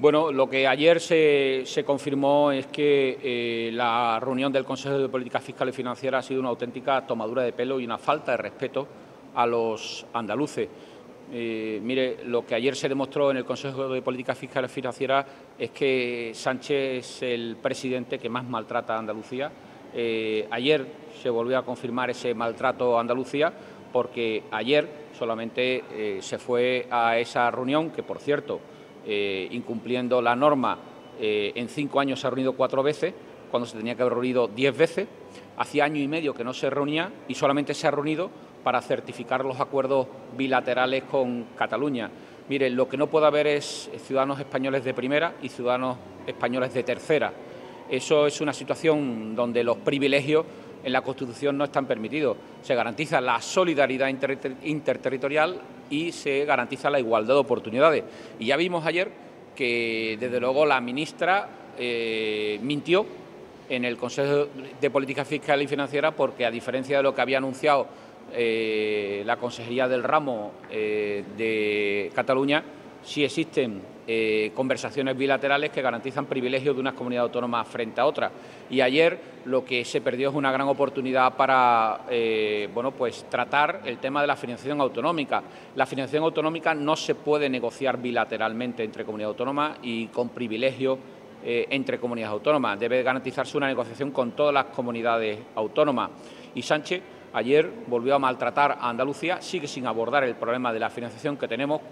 Bueno, lo que ayer se confirmó es que la reunión del Consejo de Política Fiscal y Financiera ha sido una auténtica tomadura de pelo y una falta de respeto a los andaluces. Mire, lo que ayer se demostró en el Consejo de Política Fiscal y Financiera es que Sánchez es el presidente que más maltrata a Andalucía. Ayer se volvió a confirmar ese maltrato a Andalucía, porque ayer solamente se fue a esa reunión, que por cierto, incumpliendo la norma, en 5 años se ha reunido 4 veces, cuando se tenía que haber reunido 10 veces. Hacía año y medio que no se reunía y solamente se ha reunido para certificar los acuerdos bilaterales con Cataluña. Mire, lo que no puede haber es ciudadanos españoles de primera y ciudadanos españoles de tercera. Eso es una situación donde los privilegios en la Constitución no están permitidos. Se garantiza la solidaridad interterritorial y se garantiza la igualdad de oportunidades. Y ya vimos ayer que, desde luego, la ministra mintió en el Consejo de Política Fiscal y Financiera, porque, a diferencia de lo que había anunciado la Consejería del Ramo de Cataluña, sí existen conversaciones bilaterales que garantizan privilegios de unas comunidades autónomas frente a otras. Y ayer lo que se perdió es una gran oportunidad para bueno, pues tratar el tema de la financiación autonómica. La financiación autonómica no se puede negociar bilateralmente entre comunidades autónomas y con privilegios entre comunidades autónomas. Debe garantizarse una negociación con todas las comunidades autónomas. Y Sánchez ayer volvió a maltratar a Andalucía, sigue sin abordar el problema de la financiación que tenemos.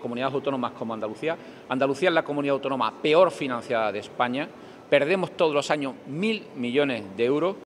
Comunidades autónomas como Andalucía. Andalucía es la comunidad autónoma peor financiada de España. Perdemos todos los años 1.000 millones de euros.